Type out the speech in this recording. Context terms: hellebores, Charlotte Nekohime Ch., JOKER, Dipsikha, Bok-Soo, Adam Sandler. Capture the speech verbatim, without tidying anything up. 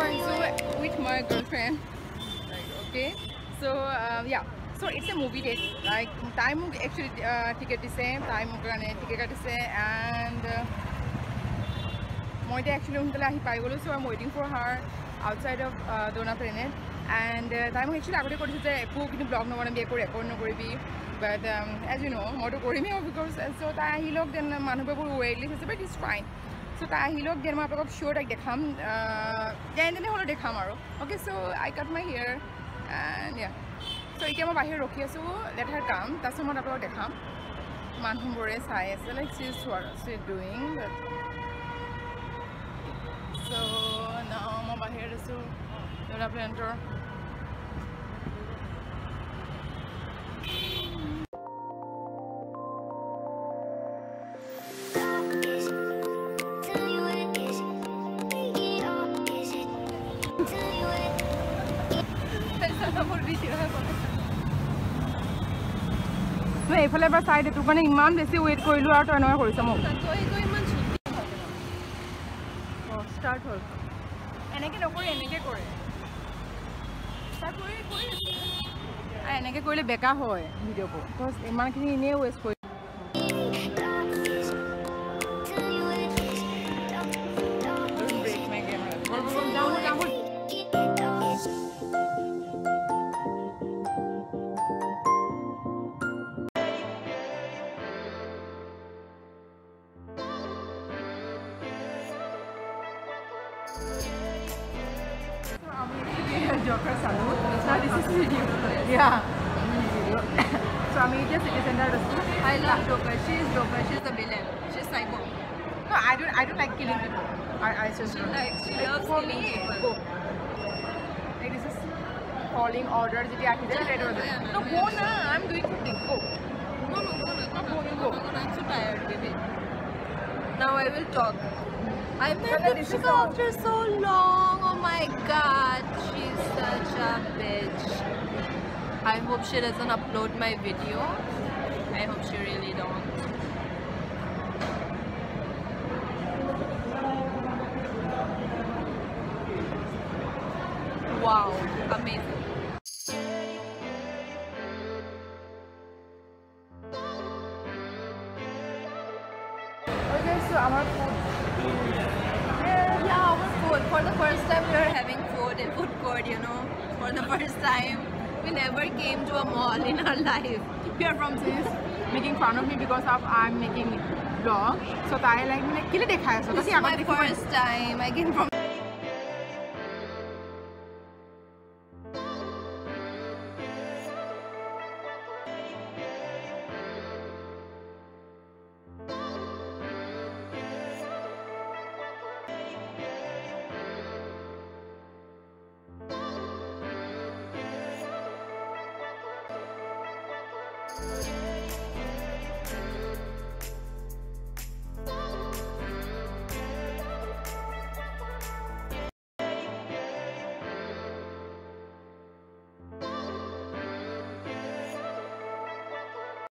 want to with my girlfriend. Like, okay. So uh, yeah. So it's a movie date. Like time actually uh, ticket is same. Time gonna ticket is same and. Uh, Actually, so I'm waiting for her outside of uh, Dona Planet, and uh, I'm actually I going to blog no one be record no but um, as you know, motor because so that he looked and Manubabu weightless, but it's fine. So that he looked then I sure I get him, then the holiday camaro. Okay, so I cut my hair and yeah, so I came up by here. Okay, so let her come. That's what I'm going to come. Manhumbore is high, so like she's what she's doing. But so now I'm over here to the planter. Wait, for the side, to an imam, they see wait for you out and I hold some. Start hole. And I can offer any cake or start for it. And I can call a Becca Hoy video because a monkey near was for Joker Salud. So this is video. Yeah. So I'm mean, just city center. I love Joker. She is Joker. She is the villain. She's psycho. No, I don't. I don't like killing people. I, I just. She likes. She loves killing people. Like this is calling orders. If you are killing people. No, go na. I'm doing something. Go. No, no, no, no, no, no, go. I'm so tired, baby. Now I will talk. I met Deepshika after so long. Oh my god, she's such a bitch. I hope she doesn't upload my video. I hope she really don't. Wow, amazing. Okay, so our food. Yeah, our food. For the first time we are having food in food court, you know. For the first time. We never came to a mall in our life. We are from this making fun of me because of I'm making vlog. So I like me like kill it. So this is my first time. I came from